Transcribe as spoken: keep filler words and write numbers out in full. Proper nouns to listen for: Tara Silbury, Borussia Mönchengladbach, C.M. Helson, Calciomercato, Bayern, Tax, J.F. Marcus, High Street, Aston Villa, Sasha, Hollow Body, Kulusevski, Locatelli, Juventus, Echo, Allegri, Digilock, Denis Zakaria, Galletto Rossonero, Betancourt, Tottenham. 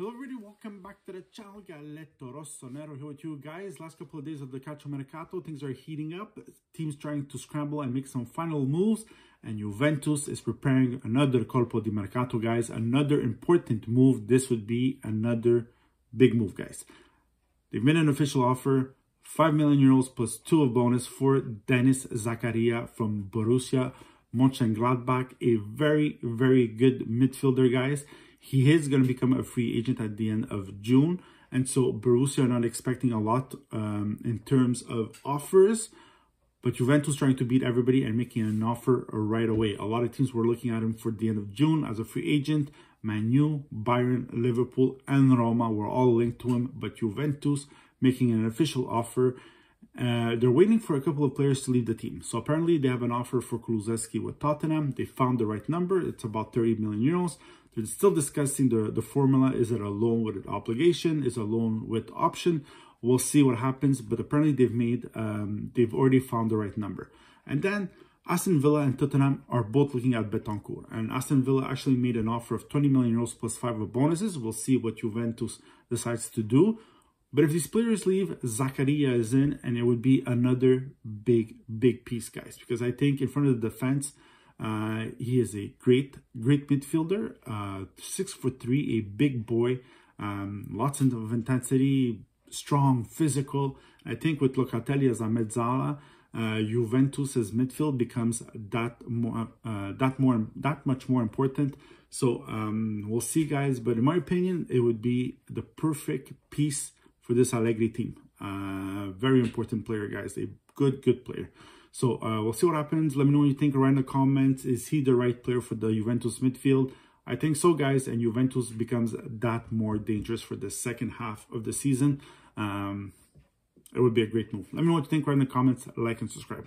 Hello everybody, welcome back to the channel. Galletto Rossonero here with you guys. Last couple of days of the Calciomercato, things are heating up. Teams trying to scramble and make some final moves. And Juventus is preparing another colpo di mercato, guys. Another important move. This would be another big move, guys. They've made an official offer. five million euros plus two of bonus for Denis Zakaria from Borussia Mönchengladbach. A very, very good midfielder, guys. He is going to become a free agent at the end of June. And so Borussia are not expecting a lot um, in terms of offers. But Juventus trying to beat everybody and making an offer right away. A lot of teams were looking at him for the end of June as a free agent. Man U, Bayern, Liverpool and Roma were all linked to him. But Juventus making an official offer. Uh, they're waiting for a couple of players to leave the team. So apparently they have an offer for Kulusevski with Tottenham. They found the right number. It's about thirty million euros. They're still discussing the, the formula. Is it a loan with an obligation? Is it a loan with option? We'll see what happens. But apparently they've made, um, they've already found the right number. And then Aston Villa and Tottenham are both looking at Betancourt. And Aston Villa actually made an offer of twenty million euros plus five of bonuses. We'll see what Juventus decides to do. But if these players leave, Zakaria is in, and it would be another big, big piece, guys. Because I think in front of the defense, uh, he is a great, great midfielder. Uh, six foot three, a big boy, um, lots of intensity, strong, physical. I think with Locatelli as a mezzala, uh, Juventus's midfield becomes that more, uh, that more, that much more important. So um, we'll see, guys. But in my opinion, it would be the perfect piece for this Allegri team. Uh, very important player, guys. A good, good player. So uh, we'll see what happens. Let me know what you think around the comments. Is he the right player for the Juventus midfield? I think so, guys. And Juventus becomes that more dangerous for the second half of the season. Um, it would be a great move. Let me know what you think around the comments. Like and subscribe.